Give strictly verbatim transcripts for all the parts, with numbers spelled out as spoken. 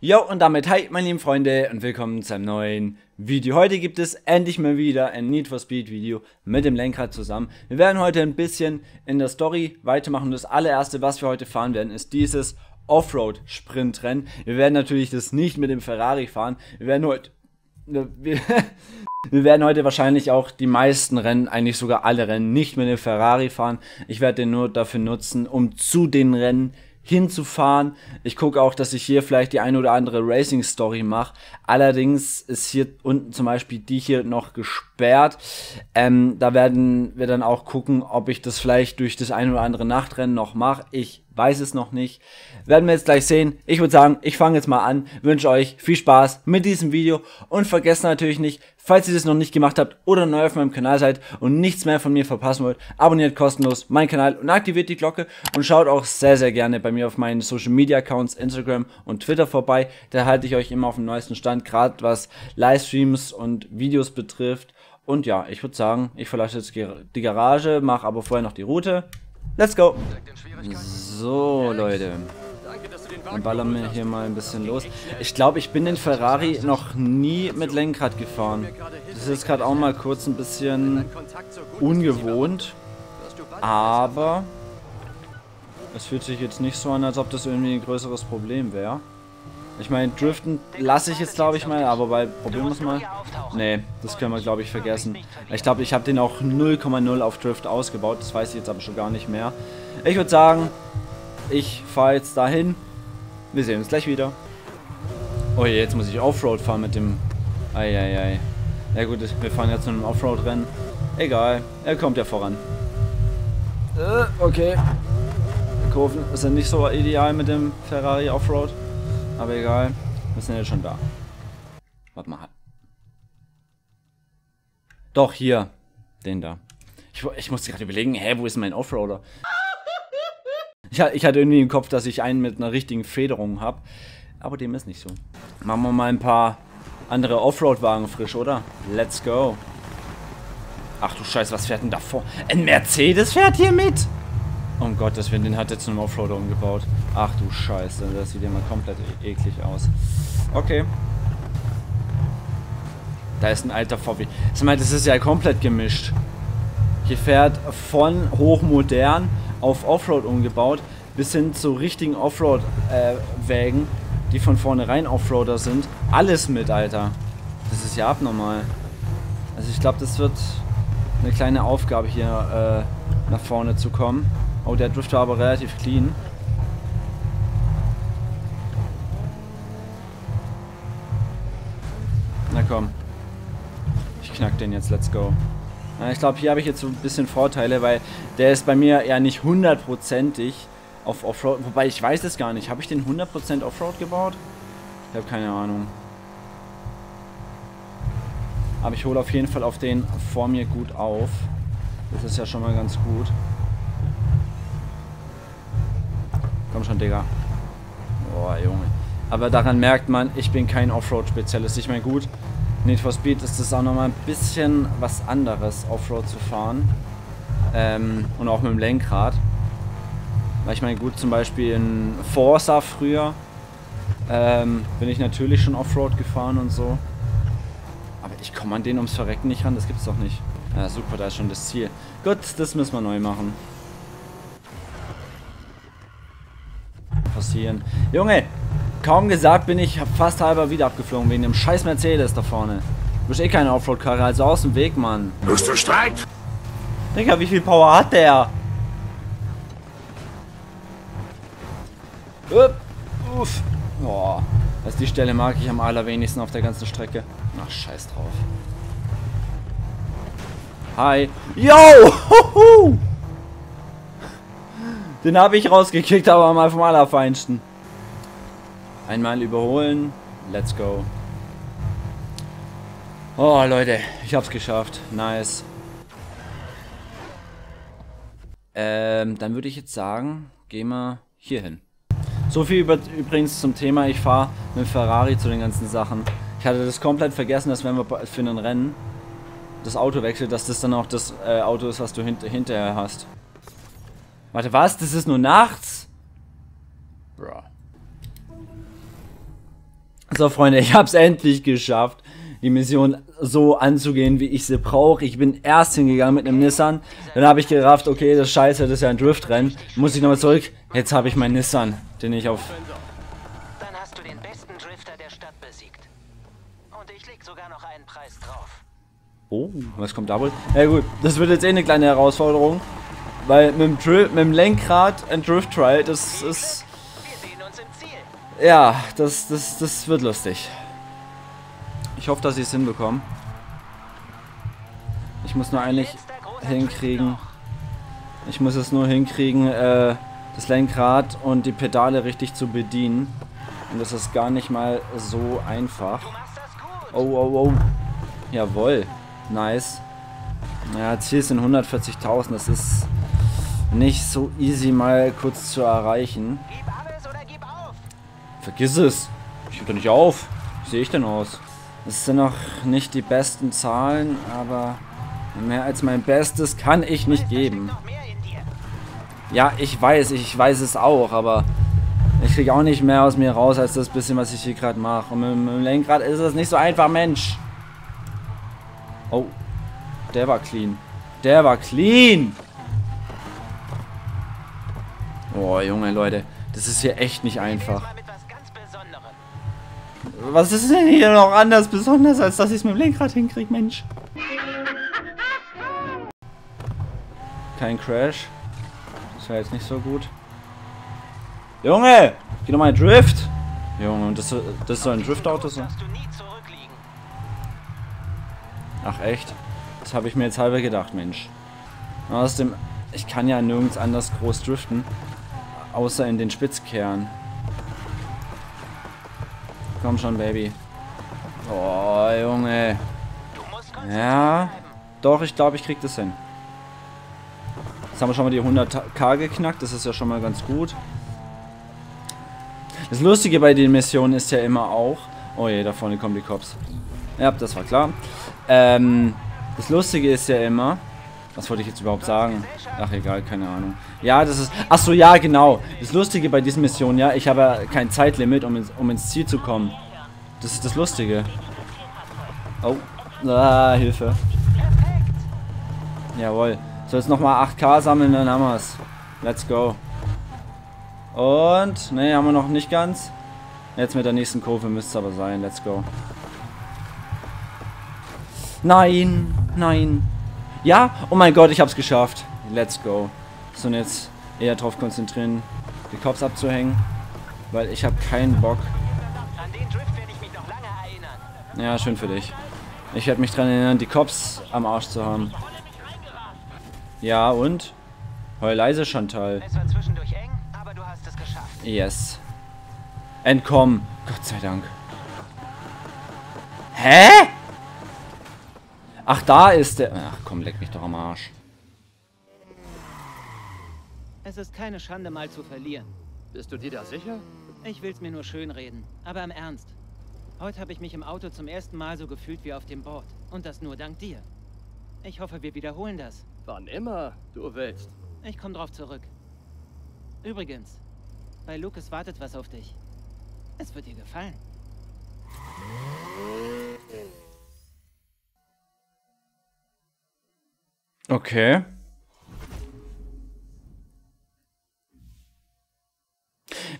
Jo, und damit hi meine lieben Freunde und willkommen zu einem neuen Video. Heute gibt es endlich mal wieder ein Need for Speed Video mit dem Lenkrad zusammen. Wir werden heute ein bisschen in der Story weitermachen. Das allererste, was wir heute fahren werden, ist dieses Offroad-Sprintrennen. Wir werden natürlich das nicht mit dem Ferrari fahren. Wir werden heute... Wir, wir werden heute wahrscheinlich auch die meisten Rennen, eigentlich sogar alle Rennen, nicht mit dem Ferrari fahren. Ich werde den nur dafür nutzen, um zu den Rennen hinzufahren. Ich gucke auch, dass ich hier vielleicht die ein oder andere Racing-Story mache. Allerdings ist hier unten zum Beispiel die hier noch gesperrt. Ähm, da werden wir dann auch gucken, ob ich das vielleicht durch das ein oder andere Nachtrennen noch mache. Ich weiß es noch nicht. Werden wir jetzt gleich sehen. Ich würde sagen, ich fange jetzt mal an. Wünsche euch viel Spaß mit diesem Video und vergesst natürlich nicht, falls ihr das noch nicht gemacht habt oder neu auf meinem Kanal seid und nichts mehr von mir verpassen wollt, abonniert kostenlos meinen Kanal und aktiviert die Glocke und schaut auch sehr, sehr gerne bei mir auf meinen Social Media Accounts, Instagram und Twitter vorbei. Da halte ich euch immer auf dem neuesten Stand, gerade was Livestreams und Videos betrifft. Und ja, ich würde sagen, ich verlasse jetzt die Garage, mache aber vorher noch die Route. Let's go! So, Leute. Dann ballern wir hier mal ein bisschen los. Ich glaube, ich bin den Ferrari noch nie mit Lenkrad gefahren. Das ist gerade auch mal kurz ein bisschen ungewohnt. Aber es fühlt sich jetzt nicht so an, als ob das irgendwie ein größeres Problem wäre. Ich meine, driften lasse ich jetzt, glaube ich, mal, aber bei probieren wir es mal. Nee, das können wir, glaube ich, vergessen. Ich glaube, ich habe den auch null Komma null auf Drift ausgebaut. Das weiß ich jetzt aber schon gar nicht mehr. Ich würde sagen, ich fahre jetzt dahin. Wir sehen uns gleich wieder. Oh je, jetzt muss ich Offroad fahren mit dem... Eieiei. Ja gut, wir fahren jetzt zu einem Offroad-Rennen. Egal, er kommt ja voran. Äh, okay. Kurven ist ja nicht so ideal mit dem Ferrari Offroad. Aber egal, wir sind jetzt schon da. Warte mal. Doch, hier. Den da. Ich, ich musste gerade überlegen, hä, wo ist mein Offroader? Ich, ich hatte irgendwie im Kopf, dass ich einen mit einer richtigen Federung habe. Aber dem ist nicht so. Machen wir mal ein paar andere Offroad-Wagen frisch, oder? Let's go. Ach du Scheiße, was fährt denn da vor? Ein Mercedes fährt hier mit! Um Gottes Willen, den hat er zu einem Offroader umgebaut. Ach du Scheiße, das sieht ja mal komplett e eklig aus. Okay. Da ist ein alter V W. Ich meine, das ist ja komplett gemischt. Hier fährt von hochmodern auf Offroad umgebaut bis hin zu richtigen Offroad-Wägen, äh, die von vornherein Offroader sind. Alles mit, Alter. Das ist ja abnormal. Also ich glaube, das wird eine kleine Aufgabe hier, äh, nach vorne zu kommen. Oh, der Drift war aber relativ clean. Na komm. Ich knack den jetzt, let's go. Na, ich glaube, hier habe ich jetzt so ein bisschen Vorteile, weil der ist bei mir ja nicht hundertprozentig auf Offroad. Wobei, ich weiß es gar nicht. Habe ich den hundert Prozent Offroad gebaut? Ich habe keine Ahnung. Aber ich hole auf jeden Fall auf den vor mir gut auf. Das ist ja schon mal ganz gut. Komm schon, Digga. Boah, Junge. Aber daran merkt man, ich bin kein Offroad-Spezialist. Ich meine, gut, Need for Speed ist das auch nochmal ein bisschen was anderes, Offroad zu fahren. Ähm, und auch mit dem Lenkrad. Weil ich meine, gut, zum Beispiel in Forza früher ähm, bin ich natürlich schon Offroad gefahren und so. Aber ich komme an den ums Verrecken nicht ran, das gibt's doch nicht. Ja, super, da ist schon das Ziel. Gut, das müssen wir neu machen. Passieren. Junge, kaum gesagt bin ich fast halber wieder abgeflogen wegen dem scheiß Mercedes da vorne. Du bist eh keine Offroad-Karre, also aus dem Weg, Mann. Bist du Streit? Digga, wie viel Power hat der? Uff. Boah, das ist die Stelle, mag ich am allerwenigsten auf der ganzen Strecke. Ach, scheiß drauf. Hi. Yo! Huhu! Den habe ich rausgekickt, aber mal vom Allerfeinsten. Einmal überholen. Let's go. Oh, Leute. Ich hab's geschafft. Nice. Ähm, dann würde ich jetzt sagen, gehen wir hier hin. So viel über, übrigens zum Thema. Ich fahre mit Ferrari zu den ganzen Sachen. Ich hatte das komplett vergessen, dass wenn wir für ein Rennen das Auto wechseln, dass das dann auch das äh, Auto ist, was du hint hinterher hast. Warte, was? Das ist nur nachts? Bro. So Freunde, ich habe es endlich geschafft, die Mission so anzugehen, wie ich sie brauche. Ich bin erst hingegangen mit einem Nissan, dann habe ich gerafft, okay, das Scheiße, das ist ja ein Driftrennen, muss ich nochmal zurück. Jetzt habe ich meinen Nissan, den ich auf... Dann hast du den besten Drifter der Stadt besiegt. Und ich leg sogar noch einen Preis drauf. Oh, was kommt da wohl? Ja gut, das wird jetzt eh eine kleine Herausforderung, weil mit dem, Dri mit dem Lenkrad ein Drift Trial, das ist... Ja, das, das, das wird lustig. Ich hoffe, dass ich es hinbekomme. Ich muss nur eigentlich hinkriegen. Ich muss es nur hinkriegen, äh, das Lenkrad und die Pedale richtig zu bedienen. Und das ist gar nicht mal so einfach. Oh, oh, oh. Jawohl. Nice. Naja, Ziel sind hundertvierzigtausend. Das ist nicht so easy mal kurz zu erreichen. Vergiss es. Ich gebe doch nicht auf. Wie sehe ich denn aus? Das sind noch nicht die besten Zahlen, aber mehr als mein Bestes kann ich nicht geben. Ja, ich weiß, ich weiß es auch, aber ich kriege auch nicht mehr aus mir raus, als das bisschen, was ich hier gerade mache. Und mit dem Lenkrad ist es nicht so einfach, Mensch. Oh, der war clean. Der war clean. Oh, Junge, Leute, das ist hier echt nicht einfach. Was ist denn hier noch anders besonders, als dass ich es mit dem Lenkrad hinkriege, Mensch? Kein Crash. Das wäre jetzt nicht so gut. Junge! Geh doch mal in Drift! Junge, das, das soll ein Driftauto sein. Ach echt? Das habe ich mir jetzt halber gedacht, Mensch. Außerdem, ich kann ja nirgends anders groß driften, außer in den Spitzkernen. Komm schon, Baby. Oh, Junge. Ja, doch, ich glaube, ich krieg das hin. Jetzt haben wir schon mal die hunderttausend geknackt. Das ist ja schon mal ganz gut. Das Lustige bei den Missionen ist ja immer auch... Oh je, da vorne kommen die Cops. Ja, das war klar. Ähm, das Lustige ist ja immer... Was wollte ich jetzt überhaupt sagen? Ach, egal, keine Ahnung. Ja, das ist... Achso, ja, genau. Das Lustige bei diesen Missionen, ja, ich habe ja kein Zeitlimit, um ins, um ins Ziel zu kommen. Das ist das Lustige. Oh. Ah, Hilfe. Jawohl. So, jetzt nochmal achttausend sammeln, dann haben wir es. Let's go. Und... Ne, haben wir noch nicht ganz. Jetzt mit der nächsten Kurve müsste es aber sein. Let's go. Nein, nein. Ja, oh mein Gott, ich hab's geschafft. Let's go. So, und jetzt eher drauf konzentrieren, die Cops abzuhängen, weil ich habe keinen Bock. An den Drift werde ich mich noch lange erinnern. Ja, schön für dich. Ich werde mich daran erinnern, die Cops am Arsch zu haben. Ja, und? Heul leise, Chantal. Es war zwischendurch eng, aber du hast es geschafft. Yes. Entkommen. Gott sei Dank. Hä? Ach, da ist der... Ach komm, leck mich doch am Arsch. Es ist keine Schande, mal zu verlieren. Bist du dir da sicher? Ich will's mir nur schönreden, aber im Ernst. Heute habe ich mich im Auto zum ersten Mal so gefühlt wie auf dem Board. Und das nur dank dir. Ich hoffe, wir wiederholen das. Wann immer du willst. Ich komm drauf zurück. Übrigens, bei Lucas wartet was auf dich. Es wird dir gefallen. Okay.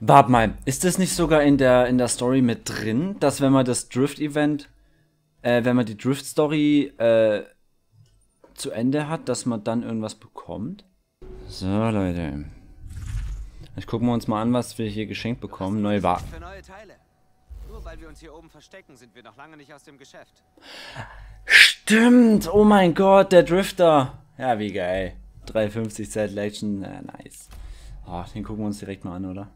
Warte mal, ist das nicht sogar in der in der Story mit drin, dass wenn man das Drift-Event, äh, wenn man die Drift-Story äh, zu Ende hat, dass man dann irgendwas bekommt? So, Leute. Jetzt gucken wir uns mal an, was wir hier geschenkt bekommen. Neue Wagen. Nur weil wir uns hier oben verstecken, sind wir noch lange nicht aus dem Geschäft. Stimmt! Oh mein Gott, der Drifter! Ja, wie geil. dreihundertfünfzig Selection, ja, nice. Oh, den gucken wir uns direkt mal an, oder?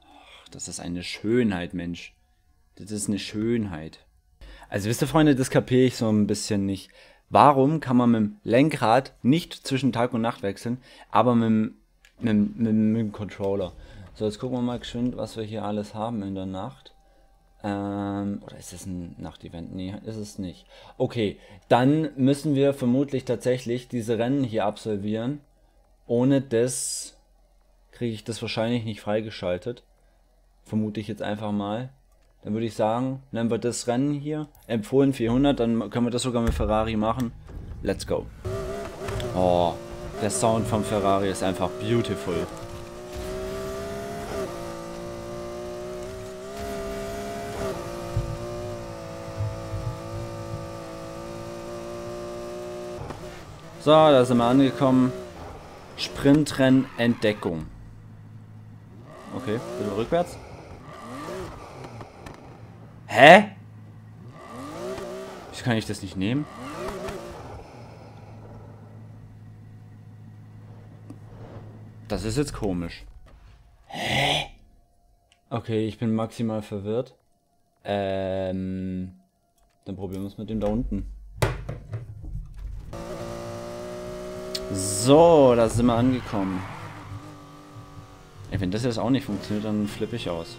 Oh, das ist eine Schönheit, Mensch. Das ist eine Schönheit. Also wisst ihr, Freunde, das kapiere ich so ein bisschen nicht. Warum kann man mit dem Lenkrad nicht zwischen Tag und Nacht wechseln, aber mit dem, mit, mit, mit dem Controller? So, jetzt gucken wir mal geschwind, was wir hier alles haben in der Nacht. Ähm, oder ist es ein Nachtevent? Nee, ist es nicht. Okay, dann müssen wir vermutlich tatsächlich diese Rennen hier absolvieren. Ohne das kriege ich das wahrscheinlich nicht freigeschaltet. Vermute ich jetzt einfach mal. Dann würde ich sagen, nennen wir das Rennen hier. Empfohlen vierhundert, dann können wir das sogar mit Ferrari machen. Let's go. Oh, der Sound vom Ferrari ist einfach beautiful. So, da sind wir angekommen. Sprintrennen Entdeckung. Okay, bitte rückwärts. Hä? Wieso kann ich das nicht nehmen? Das ist jetzt komisch. Hä? Okay, ich bin maximal verwirrt. Ähm. Dann probieren wir es mit dem da unten. So, da sind wir angekommen. Ey, wenn das jetzt auch nicht funktioniert, dann flippe ich aus.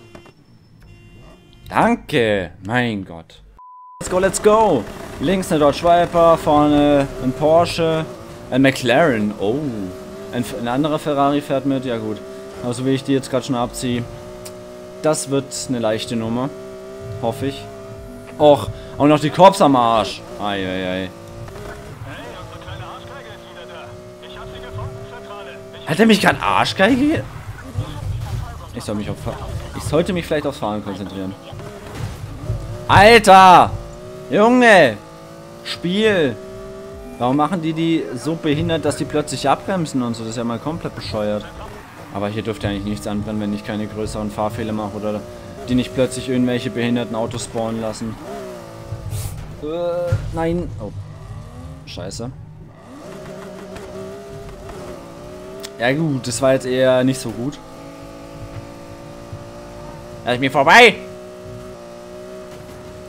Danke! Mein Gott. Let's go, let's go! Links eine Dodge Viper, vorne ein Porsche, ein McLaren. Oh, ein, ein anderer Ferrari fährt mit. Ja gut, aber so wie ich die jetzt gerade schon abziehe, das wird eine leichte Nummer. Hoffe ich. Och, auch noch die Cops am Arsch. Ei, ei, ei. Hat er mich gerade Arschgeige? Ich soll mich auf Ich sollte mich vielleicht aufs Fahren konzentrieren. Alter! Junge! Spiel! Warum machen die die so behindert, dass die plötzlich abbremsen und so? Das ist ja mal komplett bescheuert. Aber hier dürfte eigentlich nichts anbrennen, wenn ich keine größeren Fahrfehler mache oder die nicht plötzlich irgendwelche behinderten Autos spawnen lassen. Äh, nein! Oh. Scheiße. Ja gut, das war jetzt eher nicht so gut. Lass mich vorbei!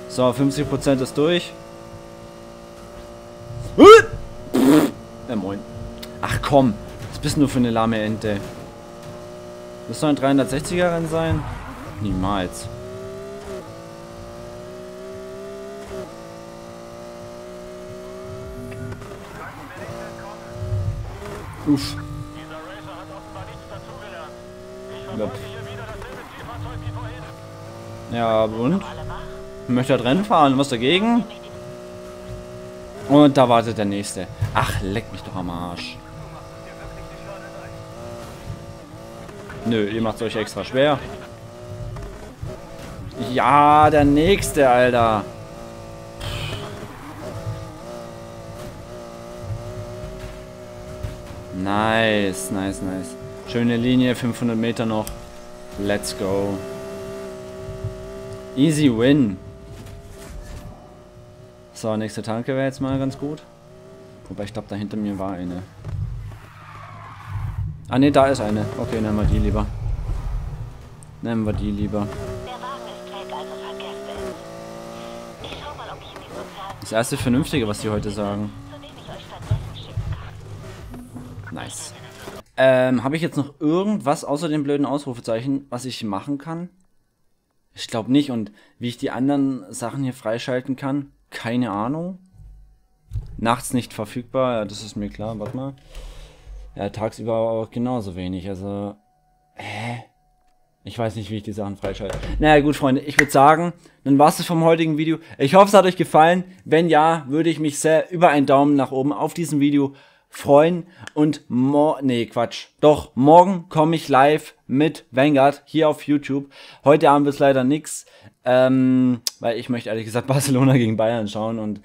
So, fünfzig Prozent ist durch. Uh! Ja, moin. Ach komm, was bist du nur für eine lahme Ente? Das soll ein dreihundertsechziger-Rennen sein? Niemals. Uff. Ja, und? Möchte er Rennen fahren? Was dagegen? Und da wartet der nächste. Ach, leck mich doch am Arsch. Nö, ihr macht es euch extra schwer. Ja, der nächste, Alter. Nice, nice, nice. Schöne Linie, fünfhundert Meter noch. Let's go. Easy win. So, nächste Tanke wäre jetzt mal ganz gut. Wobei, ich glaube, da hinter mir war eine. Ah, ne, da ist eine. Okay, nehmen wir die lieber. Nehmen wir die lieber. Das erste Vernünftige, was die heute sagen. Nice. Ähm, habe ich jetzt noch irgendwas außer dem blöden Ausrufezeichen, was ich machen kann? Ich glaube nicht. Und wie ich die anderen Sachen hier freischalten kann? Keine Ahnung. Nachts nicht verfügbar. Ja, das ist mir klar. Warte mal. Ja, tagsüber auch genauso wenig. Also, hä? Ich weiß nicht, wie ich die Sachen freischalte. Naja, gut, Freunde. Ich würde sagen, dann war es vom heutigen Video. Ich hoffe, es hat euch gefallen. Wenn ja, würde ich mich sehr über einen Daumen nach oben auf diesem Video freuen und morgen, nee Quatsch, doch morgen komme ich live mit Vanguard hier auf YouTube. Heute Abend wird es leider nichts, ähm, weil ich möchte ehrlich gesagt Barcelona gegen Bayern schauen und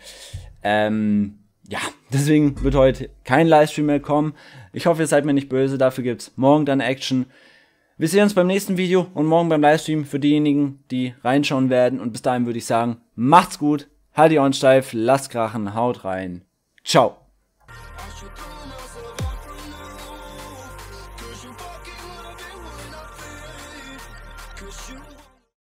ähm, ja, deswegen wird heute kein Livestream mehr kommen. Ich hoffe, ihr seid mir nicht böse, dafür gibt es morgen dann Action. Wir sehen uns beim nächsten Video und morgen beim Livestream für diejenigen, die reinschauen werden, und bis dahin würde ich sagen, macht's gut, halt die Ohren steif, lasst krachen, haut rein, ciao. Cause you